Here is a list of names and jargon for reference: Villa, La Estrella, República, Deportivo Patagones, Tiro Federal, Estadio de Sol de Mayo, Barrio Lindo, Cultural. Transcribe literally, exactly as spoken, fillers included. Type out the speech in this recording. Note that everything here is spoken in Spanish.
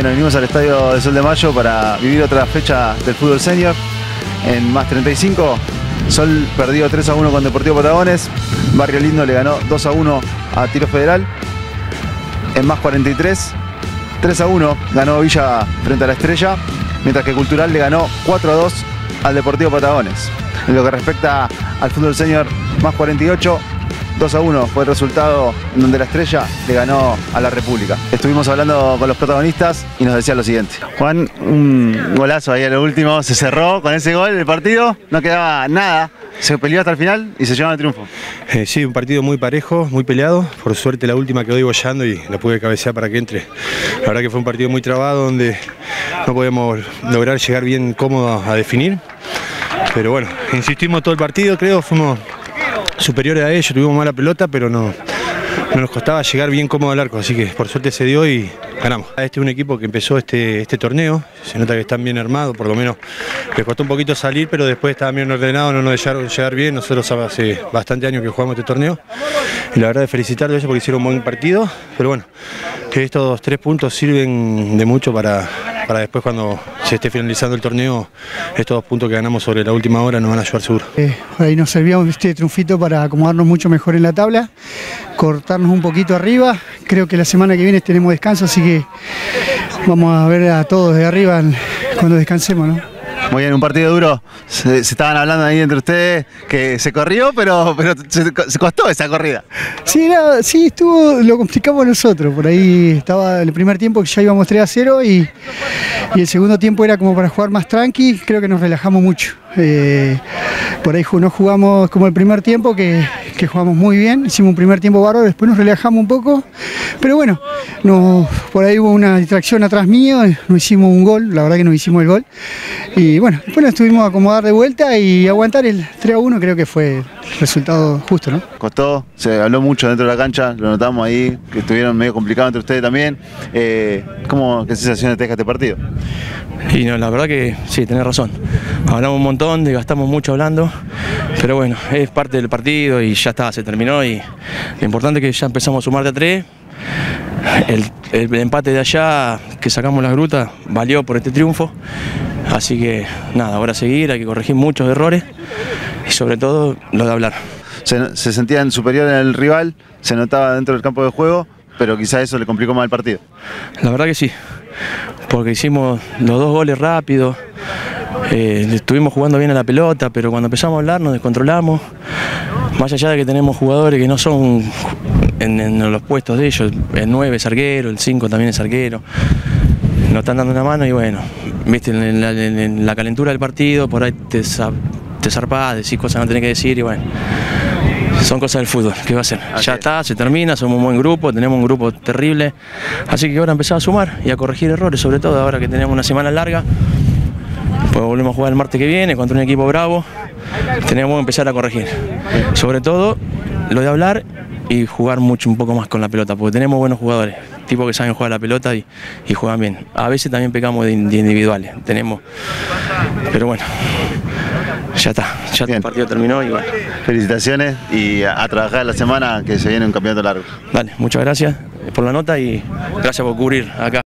que nos vinimos al Estadio de Sol de Mayo para vivir otra fecha del fútbol senior. En más treinta y cinco, Sol perdió tres a uno con Deportivo Patagones. Barrio Lindo le ganó dos a uno a Tiro Federal. En más cuarenta y tres, tres a uno ganó Villa frente a La Estrella, mientras que Cultural le ganó cuatro a dos al Deportivo Patagones. En lo que respecta al fútbol senior, más cuarenta y ocho, dos a uno fue el resultado en donde La Estrella le ganó a la República. Estuvimos hablando con los protagonistas y nos decían lo siguiente. Juan, un golazo ahí a lo último, se cerró con ese gol el partido, no quedaba nada, se peleó hasta el final y se llevaron el triunfo. Eh, sí, un partido muy parejo, muy peleado, por suerte la última quedó boyando y la pude cabecear para que entre. La verdad que fue un partido muy trabado donde no podemos lograr llegar bien cómodo a definir, pero bueno, insistimos todo el partido, creo, fuimos superiores a ellos, tuvimos mala pelota, pero no, no nos costaba llegar bien cómodo al arco, así que por suerte se dio y ganamos. Este es un equipo que empezó este, este torneo, se nota que están bien armados, por lo menos les costó un poquito salir, pero después estaban bien ordenados, no nos dejaron llegar bien. Nosotros hace bastante años que jugamos este torneo y la verdad es felicitarlos a ellos porque hicieron un buen partido, pero bueno, que estos tres puntos sirven de mucho para, para después cuando se esté finalizando el torneo, estos dos puntos que ganamos sobre la última hora nos van a ayudar seguro. Eh, ahí nos servíamos este triunfito para acomodarnos mucho mejor en la tabla, cortarnos un poquito arriba. Creo que la semana que viene tenemos descanso, así que vamos a ver a todos de arriba cuando descansemos, ¿no? Muy bien, un partido duro. Se, se estaban hablando ahí entre ustedes que se corrió, pero, pero se, se costó esa corrida. Sí, no, sí, estuvo, lo complicamos nosotros. Por ahí estaba el primer tiempo que ya íbamos tres a cero y, y el segundo tiempo era como para jugar más tranqui. Creo que nos relajamos mucho. Eh, por ahí no jugamos como el primer tiempo, que, que jugamos muy bien. Hicimos un primer tiempo bárbaro, después nos relajamos un poco. Pero bueno, nos, por ahí hubo una distracción atrás mío, no hicimos un gol, la verdad que no hicimos el gol. Y bueno, después nos tuvimos a acomodar de vuelta y aguantar el tres a uno, creo que fue el resultado justo, ¿no? Costó, se habló mucho dentro de la cancha, lo notamos ahí, que estuvieron medio complicado entre ustedes también. Eh, ¿cómo, qué sensaciones te deja este partido? Y no, la verdad que sí, tenés razón. Hablamos un montón, gastamos mucho hablando, pero bueno, es parte del partido y ya está, se terminó y lo importante es que ya empezamos a sumar de a tres. El, el empate de allá que sacamos las grutas valió por este triunfo, así que nada, ahora seguir, hay que corregir muchos errores y sobre todo lo de hablar. Se, se sentían superior en el rival, se notaba dentro del campo de juego, pero quizás eso le complicó más el partido. La verdad que sí, porque hicimos los dos goles rápidos, eh, estuvimos jugando bien a la pelota, pero cuando empezamos a hablar nos descontrolamos, más allá de que tenemos jugadores que no son... En, en los puestos de ellos, el nueve es arquero, el cinco también es arquero, nos están dando una mano y bueno, viste, en la, en la calentura del partido por ahí te, te zarpás, decís cosas que no tenés que decir y bueno, son cosas del fútbol, ¿qué va a hacer? Ya está, se termina, somos un buen grupo, tenemos un grupo terrible, así que ahora empezamos a sumar y a corregir errores, sobre todo ahora que tenemos una semana larga, pues volvemos a jugar el martes que viene contra un equipo bravo, tenemos que empezar a corregir, sobre todo lo de hablar y jugar mucho un poco más con la pelota, porque tenemos buenos jugadores, tipos que saben jugar la pelota y, y juegan bien. A veces también pecamos de, de individuales, tenemos, pero bueno, ya está, ya bien. El partido terminó y bueno. Felicitaciones y a, a trabajar la semana que se viene un campeonato largo. Vale, muchas gracias por la nota y gracias por cubrir acá.